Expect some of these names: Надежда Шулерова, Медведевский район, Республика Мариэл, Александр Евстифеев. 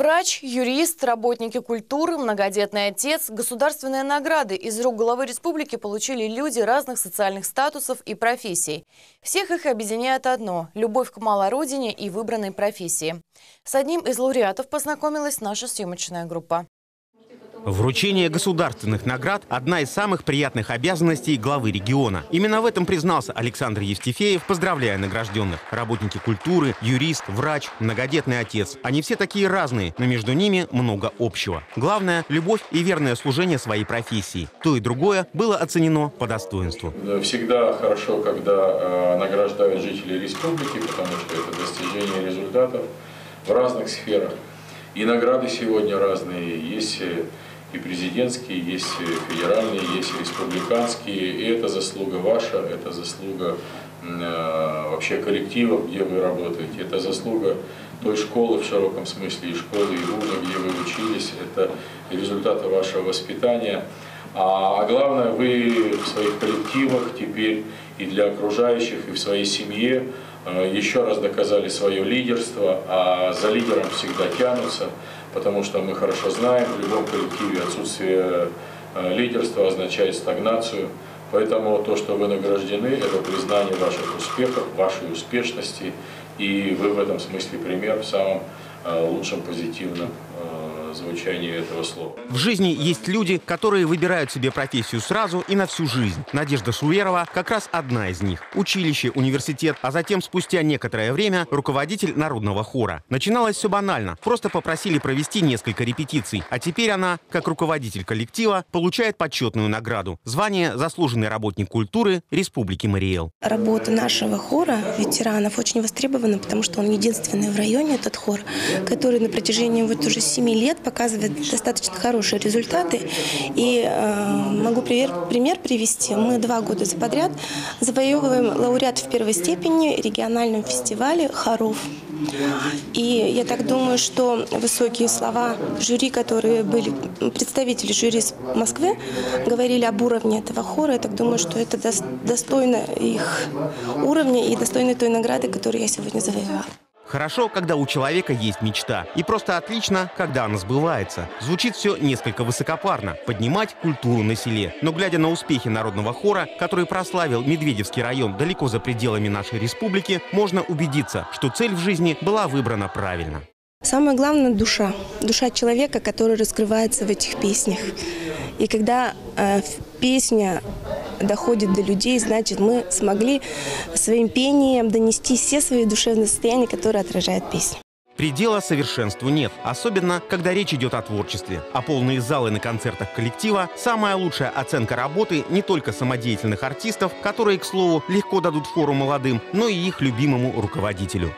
Врач, юрист, работники культуры, многодетный отец. Государственные награды из рук главы республики получили люди разных социальных статусов и профессий. Всех их объединяет одно – любовь к малородине и выбранной профессии. С одним из лауреатов познакомилась наша съемочная группа. Вручение государственных наград – одна из самых приятных обязанностей главы региона. Именно в этом признался Александр Евстифеев, поздравляя награжденных. Работники культуры, юрист, врач, многодетный отец. Они все такие разные, но между ними много общего. Главное – любовь и верное служение своей профессии. То и другое было оценено по достоинству. Всегда хорошо, когда награждают жителей республики, потому что это достижение результатов в разных сферах. И награды сегодня разные. Есть и президентские, есть и федеральные, есть и республиканские. И это заслуга ваша, это заслуга вообще коллектива, где вы работаете. Это заслуга той школы в широком смысле, и школы, и вуза, где вы учились. Это результаты вашего воспитания. А главное, вы в своих коллективах теперь и для окружающих, и в своей семье еще раз доказали свое лидерство, а за лидером всегда тянутся, потому что мы хорошо знаем, в любом коллективе отсутствие лидерства означает стагнацию. Поэтому то, что вы награждены, это признание ваших успехов, вашей успешности, и вы в этом смысле пример в самом лучшем позитивном звучании этого слова. В жизни есть люди, которые выбирают себе профессию сразу и на всю жизнь. Надежда Шулерова как раз одна из них. Училище, университет, а затем спустя некоторое время руководитель народного хора. Начиналось все банально, просто попросили провести несколько репетиций. А теперь она, как руководитель коллектива, получает почетную награду. Звание «Заслуженный работник культуры Республики Мариэл». Работа нашего хора ветеранов очень востребована, потому что он единственный в районе, этот хор, который на протяжении вот уже 7 лет показывает достаточно хорошие результаты. И могу пример привести. Мы 2 года подряд завоевываем лауреатов первой степени в региональном фестивале хоров. И я так думаю, что высокие слова жюри, которые были, представители жюри с Москвы, говорили об уровне этого хора. Я так думаю, что это достойно их уровня и достойно той награды, которую я сегодня завоевала. Хорошо, когда у человека есть мечта. И просто отлично, когда она сбывается. Звучит все несколько высокопарно. Поднимать культуру на селе. Но глядя на успехи народного хора, который прославил Медведевский район далеко за пределами нашей республики, можно убедиться, что цель в жизни была выбрана правильно. Самое главное – душа. Душа человека, который раскрывается в этих песнях. И когда песня доходит до людей, значит, мы смогли своим пением донести все свои душевные состояния, которые отражает песня. Предела совершенству нет, особенно когда речь идет о творчестве. А полные залы на концертах коллектива – самая лучшая оценка работы не только самодеятельных артистов, которые, к слову, легко дадут фору молодым, но и их любимому руководителю.